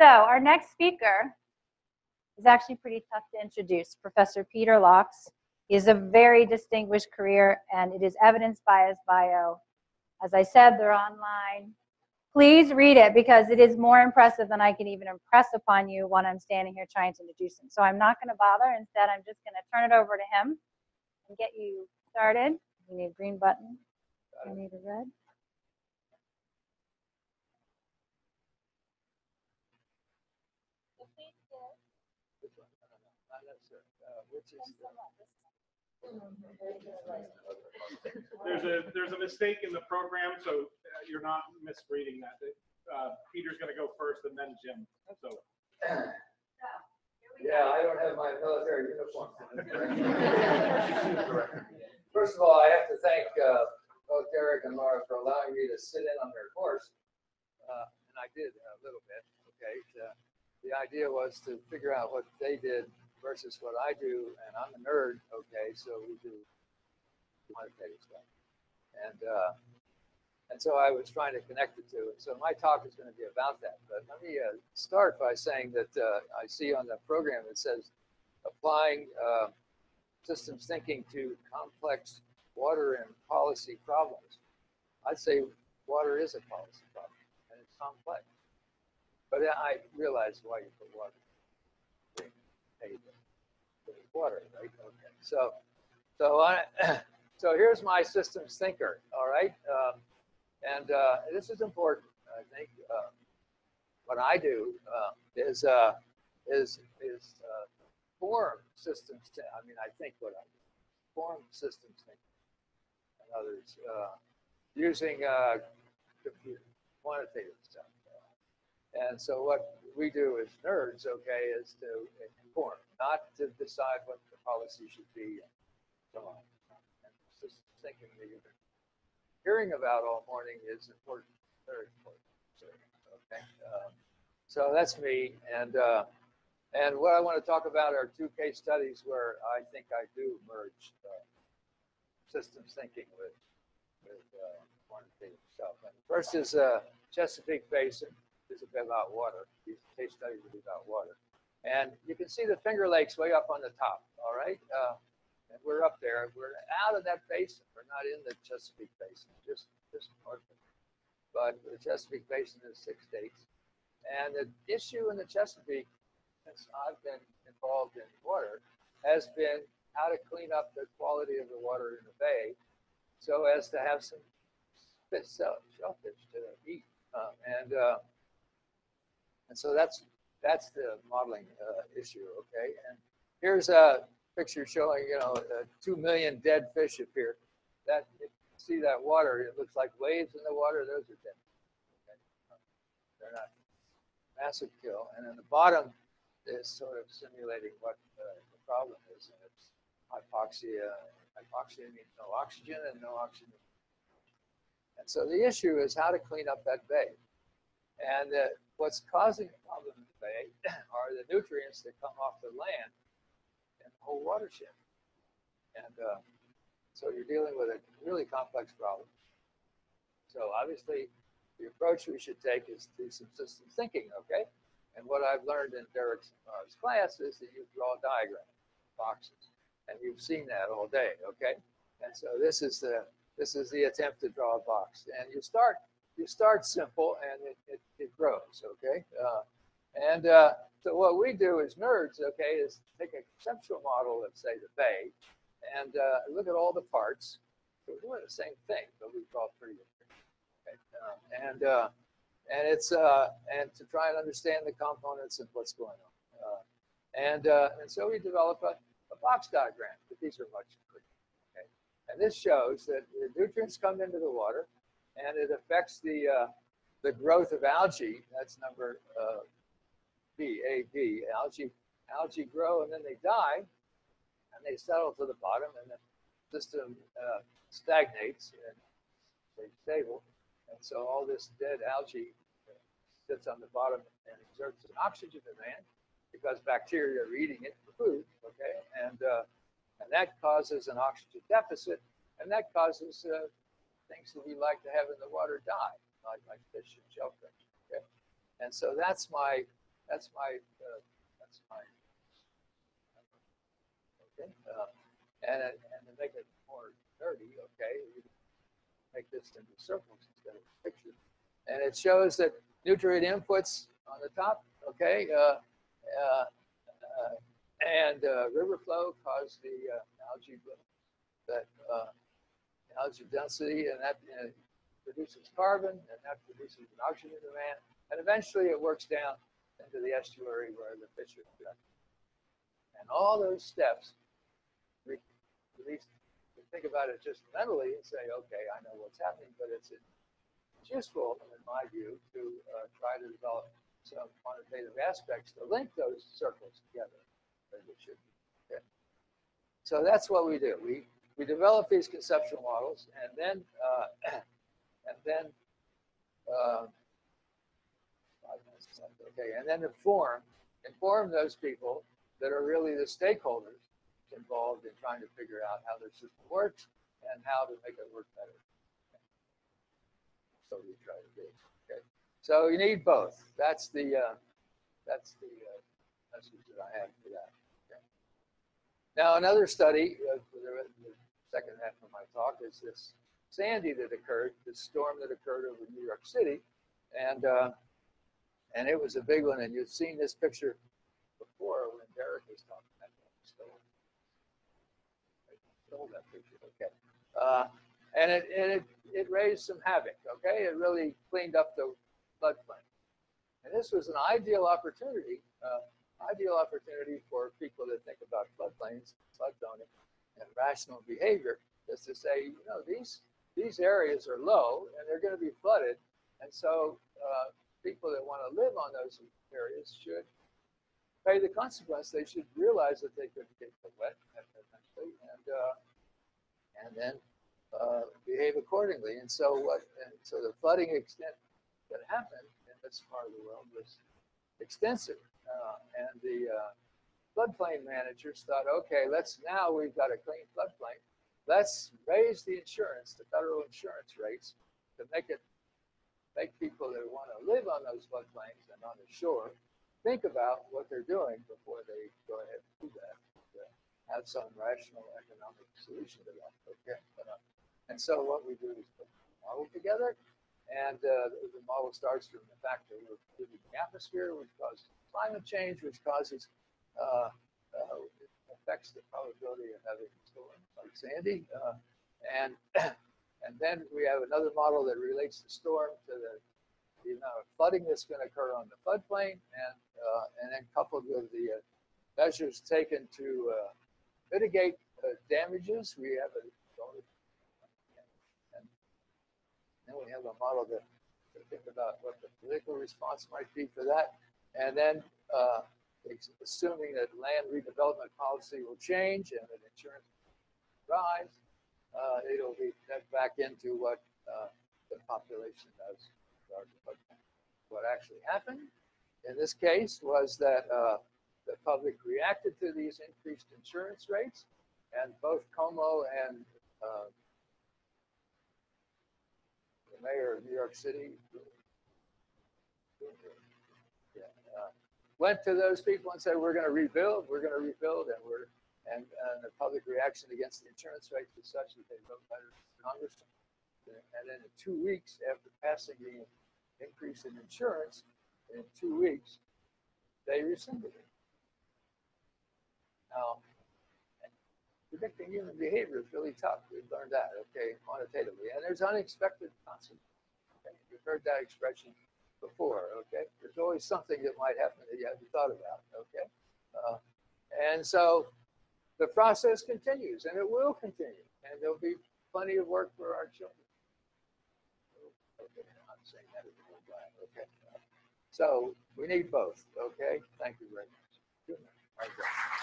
So our next speaker is actually pretty tough to introduce, Professor Peter Loucks. He has a very distinguished career, and it is evidenced by his bio. As I said, they're online. Please read it, because it is more impressive than I can even impress upon you when I'm standing here trying to introduce him. So I'm not going to bother. Instead, I'm just going to turn it over to him and get you started. You need a green button. You need a red. There's a mistake in the program, so you're not misreading that. Peter's going to go first, and then Jim. So. Yeah, I don't have my military uniform. First of all, I have to thank both Derek and Laura for allowing me to sit in on their course, and I did a little bit. Okay, the idea was to figure out what they did versus what I do, and I'm a nerd, okay, so we do quantitative stuff. And so I was trying to connect the two, and so my talk is going to be about that. But let me start by saying that I see on the program it says applying systems thinking to complex water and policy problems. I'd say water is a policy problem, and it's complex. But I realize why you put water. Water, right? Okay. So here's my systems thinker. All right, and this is important. I think what I do is form systems. I mean, I think what I do, form systems thinking and others using computer quantitative stuff. And so what we do as nerds, okay, is to inform, not to decide what the policy should be and so on. And just thinking that you've been hearing about all morning is important, very important. Okay, so that's me. And what I want to talk about are two case studies where I think I do merge systems thinking with quantitative stuff. And first is Chesapeake Basin. Is about water. These case studies are about water, and you can see the Finger Lakes way up on the top. All right, and we're up there. We're out of that basin. We're not in the Chesapeake Basin, just north of it. But the Chesapeake Basin is 6 states, and the issue in the Chesapeake, since I've been involved in water, has been how to clean up the quality of the water in the bay, so as to have some shellfish to eat, and so that's the modeling issue, okay? And here's a picture showing, you know, 2 million dead fish appear. That if you see that water, it looks like waves in the water. Those are dead. Okay. They're not massive kill. And then the bottom is sort of simulating what the problem is, and it's hypoxia. Hypoxia means no oxygen, and no oxygen. And so the issue is how to clean up that bay. And what's causing the problem in the bay are the nutrients that come off the land and the whole watershed. And so you're dealing with a really complex problem. So obviously, the approach we should take is to some systems thinking, okay? And what I've learned in Derek's class is that you draw diagrams, boxes. And you've seen that all day, okay? And so this is the attempt to draw a box. And you start simple, and it grows, okay? So what we do as nerds, okay, is take a conceptual model of, say, the bay, and look at all the parts. So we're doing the same thing, but we draw pretty different. Okay? And to try and understand the components of what's going on. And so we develop a box diagram, but these are much quicker. Okay? And this shows that the nutrients come into the water, and it affects the growth of algae. That's number B. Algae grow, and then they die, and they settle to the bottom, and the system stagnates and stays stable. And so all this dead algae sits on the bottom and exerts an oxygen demand because bacteria are eating it for food. Okay, and that causes an oxygen deficit, and that causes things that we like to have in the water die, like fish and shellfish. Okay? And so that's my That's my, okay. And to make it more dirty, okay, you make this into circles instead of a picture. And it shows that nutrient inputs on the top, okay, and river flow caused the algae bloom, that algae density, and that produces carbon, and that produces an oxygen demand, and eventually it works down into the estuary where the fish are collected. And all those steps, at least we think about it just mentally and say, okay, I know what's happening, but it's useful, in my view, to try to develop some quantitative aspects to link those circles together as it should be. Okay. So that's what we do. We develop these conceptual models, and then inform those people that are really the stakeholders involved in trying to figure out how their system works and how to make it work better. Okay. So we try to do. Okay. So you need both. That's the message that I have for that. Okay. Now another study for the second half of my talk is this Sandy that occurred, this storm that occurred over New York City, and it was a big one. And you've seen this picture before when Derek was talking. I stole that picture. Okay, and it raised some havoc. Okay, it really cleaned up the floodplain, and this was an ideal opportunity for people that think about floodplains, flood zoning, and rational behavior, is to say, you know, these areas are low and they're going to be flooded, and so people that want to live on those areas should pay the consequence. They should realize that they could get wet potentially, and then behave accordingly. And so what? And so the flooding extent that happened in this part of the world was extensive, and the floodplain managers thought, okay, now we've got a clean floodplain. Let's raise the insurance, the federal insurance rates, to make people that want to live on those floodplains and on the shore think about what they're doing before they go ahead and do that. Have some rational economic solution to that. Okay. And so what we do is put the model together, and the model starts from the fact that we're polluting the atmosphere, which causes climate change, which causes affects the probability of having storms like Sandy, and then we have another model that relates the storm to the amount of flooding that's going to occur on the floodplain, and then coupled with the measures taken to mitigate damages, we have a and then we have a model to think about what the political response might be for that, and then assuming that land redevelopment policy will change and that insurance will rise, it'll be fed back into what the population does. What actually happened in this case was that the public reacted to these increased insurance rates, and both Como and the mayor of New York City went to those people and said, we're going to rebuild, and the public reaction against the insurance rates was such that they wrote letters to Congress. And then in 2 weeks after passing the increase in insurance, in 2 weeks, they rescinded it. Now, predicting human behavior is really tough. We've learned that, okay, quantitatively. And there's unexpected consequences. Okay. You've heard that expression before, okay? There's always something that might happen that you haven't thought about, okay? And so the process continues, and it will continue, and there'll be plenty of work for our children. Okay, I'm saying that is a good plan. Okay. So we need both. Okay. Thank you very much. Good night.